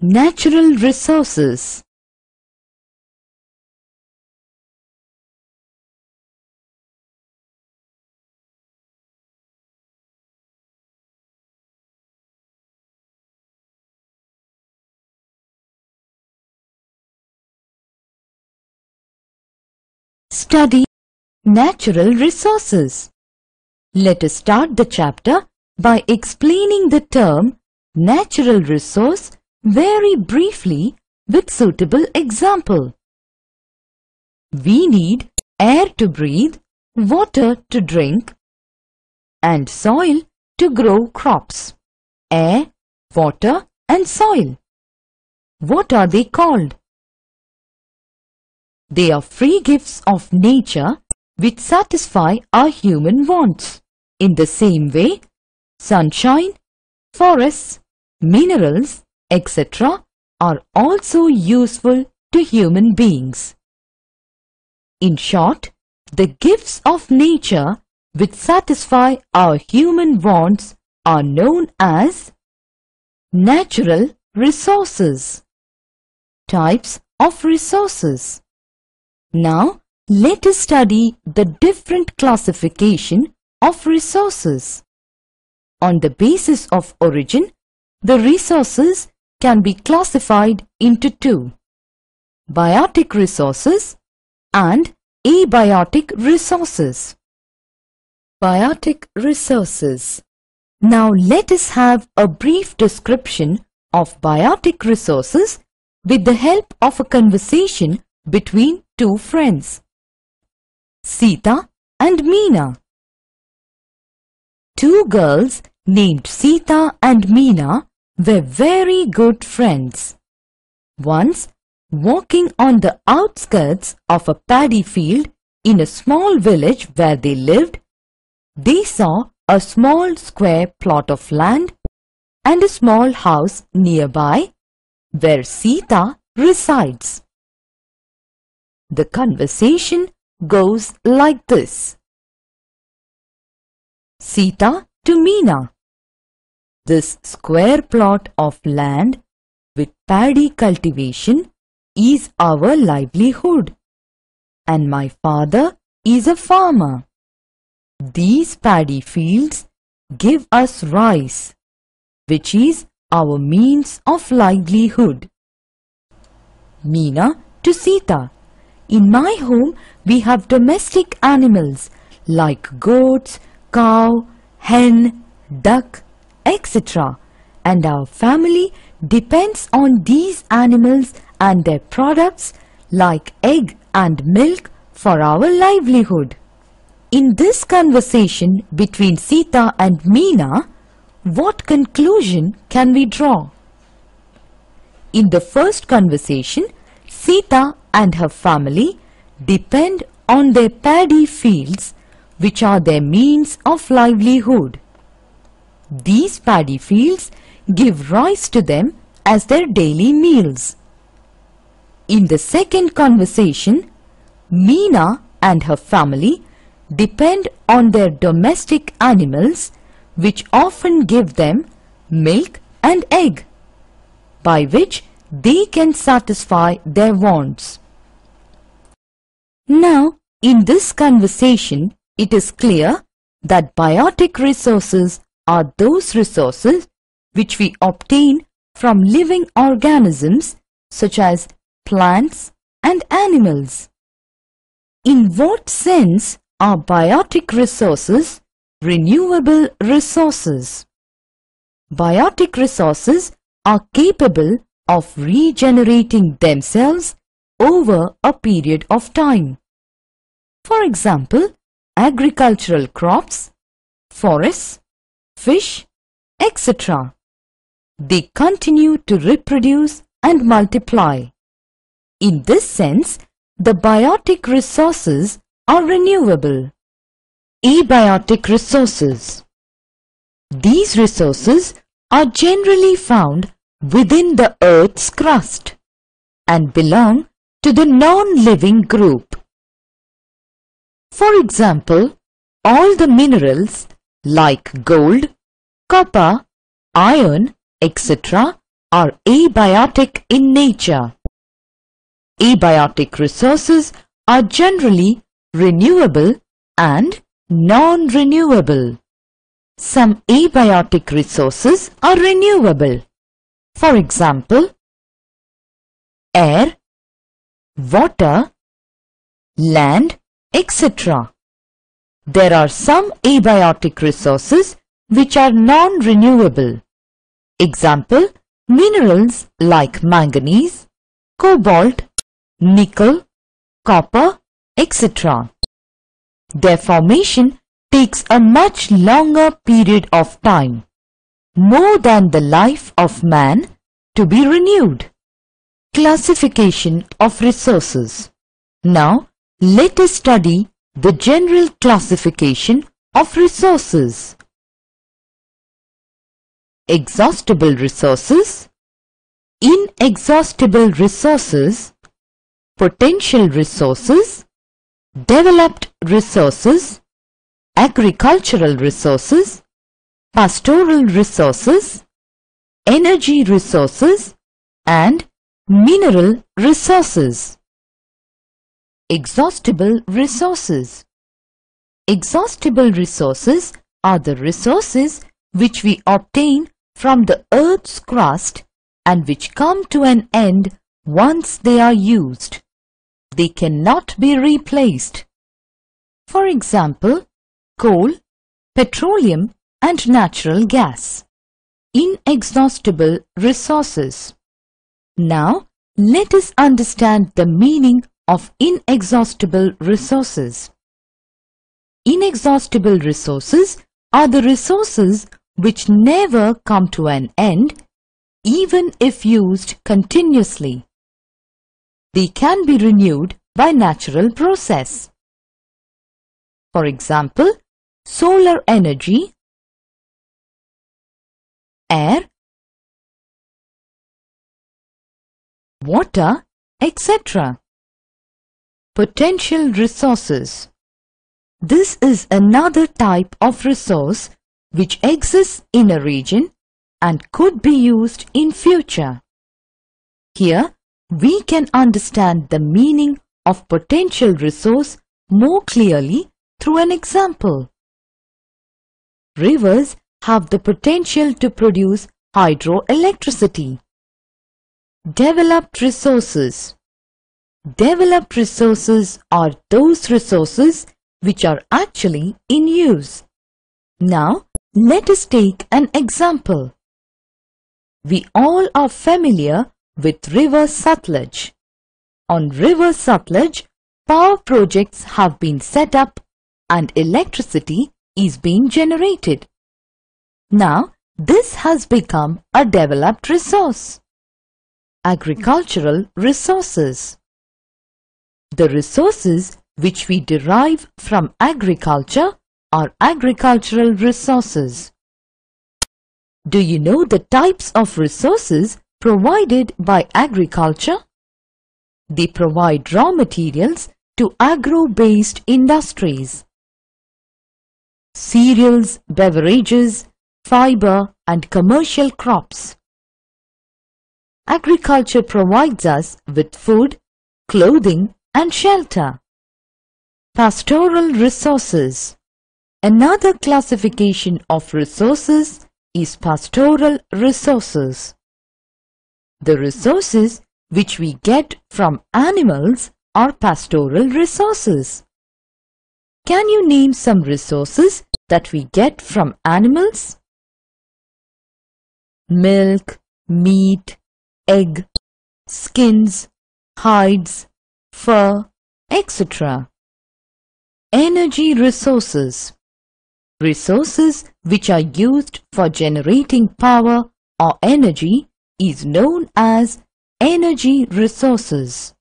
Natural resources. Study natural resources. Let us start the chapter by explaining the term natural resource very briefly with suitable example. We need air to breathe, water to drink, and soil to grow crops. Air, water, and soil. What are they called? They are free gifts of nature which satisfy our human wants. In the same way, sunshine, forests, minerals, etc. are also useful to human beings. In short, the gifts of nature which satisfy our human wants are known as natural resources. Types of resources. Now, let us study the different classification of resources. On the basis of origin, the resources can be classified into two: biotic resources and abiotic resources. Biotic resources. Now, let us have a brief description of biotic resources with the help of a conversation between two friends, Sita and Meena. Two girls named Sita and Meena were very good friends. Once, walking on the outskirts of a paddy field in a small village where they lived, they saw a small square plot of land and a small house nearby where Sita resides. The conversation goes like this. Sita to Meena. This square plot of land with paddy cultivation is our livelihood, and my father is a farmer. These paddy fields give us rice, which is our means of livelihood. Meena to Sita. In my home, we have domestic animals like goats, cow, hen, duck, etc. And our family depends on these animals and their products like egg and milk for our livelihood. In this conversation between Sita and Meena, what conclusion can we draw? In the first conversation, Sita and her family depend on their paddy fields, which are their means of livelihood. These paddy fields give rice to them as their daily meals. In the second conversation, Meena and her family depend on their domestic animals, which often give them milk and egg, by which they can satisfy their wants. Now, in this conversation, it is clear that biotic resources are those resources which we obtain from living organisms such as plants and animals. In what sense are biotic resources renewable resources? Biotic resources are capable of regenerating themselves over a period of time. For example, agricultural crops, forests, fish, etc. They continue to reproduce and multiply. In this sense, the biotic resources are renewable. Abiotic resources. These resources are generally found within the earth's crust and belong to the non-living group. For example, all the minerals like gold, copper, iron, etc. are abiotic in nature. Abiotic resources are generally renewable and non-renewable. Some abiotic resources are renewable. For example, air, water, land, etc. There are some abiotic resources which are non-renewable. Example, minerals like manganese, cobalt, nickel, copper, etc. Their formation takes a much longer period of time, more than the life of man, to be renewed. Classification of resources. Now, let us study the general classification of resources. Exhaustible resources, inexhaustible resources, potential resources, developed resources, agricultural resources, pastoral resources, energy resources, and mineral resources. Exhaustible resources. Exhaustible resources are the resources which we obtain from the earth's crust and which come to an end once they are used. They cannot be replaced. For example, coal, petroleum and natural gas. Inexhaustible resources. Now, let us understand the meaning of inexhaustible resources. Inexhaustible resources are the resources which never come to an end, even if used continuously. They can be renewed by natural process. For example, solar energy, air, water, etc. Potential resources. This is another type of resource which exists in a region and could be used in future. Here, we can understand the meaning of potential resource more clearly through an example. Rivers have the potential to produce hydroelectricity. Developed resources. Developed resources are those resources which are actually in use. Now, let us take an example. We all are familiar with River Sutlej. On River Sutlej, power projects have been set up and electricity is being generated. Now, this has become a developed resource. Agricultural resources. The resources which we derive from agriculture are agricultural resources. Do you know the types of resources provided by agriculture? They provide raw materials to agro-based industries. Cereals, beverages, fiber and commercial crops. Agriculture provides us with food, clothing and shelter. Pastoral resources. Another classification of resources is pastoral resources. The resources which we get from animals are pastoral resources. Can you name some resources that we get from animals? Milk, meat, egg, skins, hides, fur, etc. Energy resources. Resources which are used for generating power or energy is known as energy resources.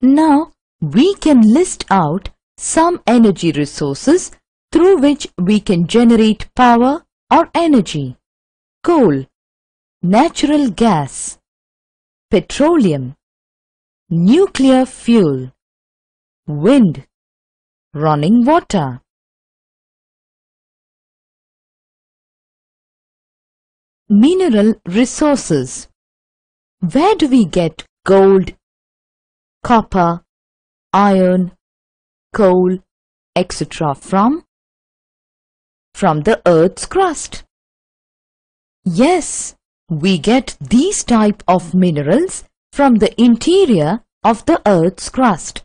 Now, we can list out some energy resources through which we can generate power or energy. Coal, natural gas, petroleum, nuclear fuel, wind, running water. Mineral resources. Where do we get gold, copper, iron, coal, etc. from? From the Earth's crust. Yes, we get these type of minerals from the interior of the Earth's crust.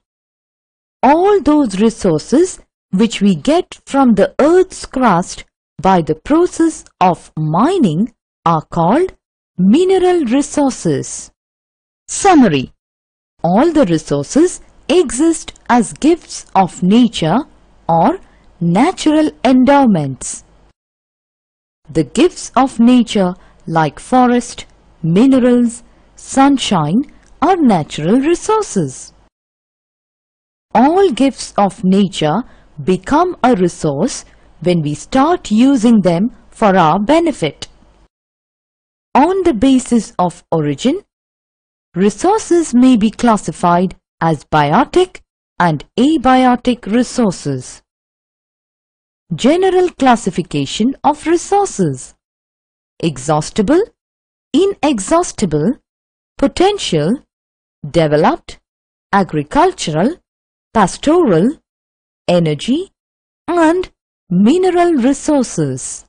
All those resources which we get from the Earth's crust by the process of mining are called mineral resources. Summary: all the resources exist as gifts of nature or natural endowments. The gifts of nature like forest, minerals, sunshine are natural resources. All gifts of nature become a resource when we start using them for our benefit. On the basis of origin, resources may be classified as biotic and abiotic resources. General classification of resources: exhaustible, inexhaustible, potential, developed, agricultural, pastoral, energy and mineral resources.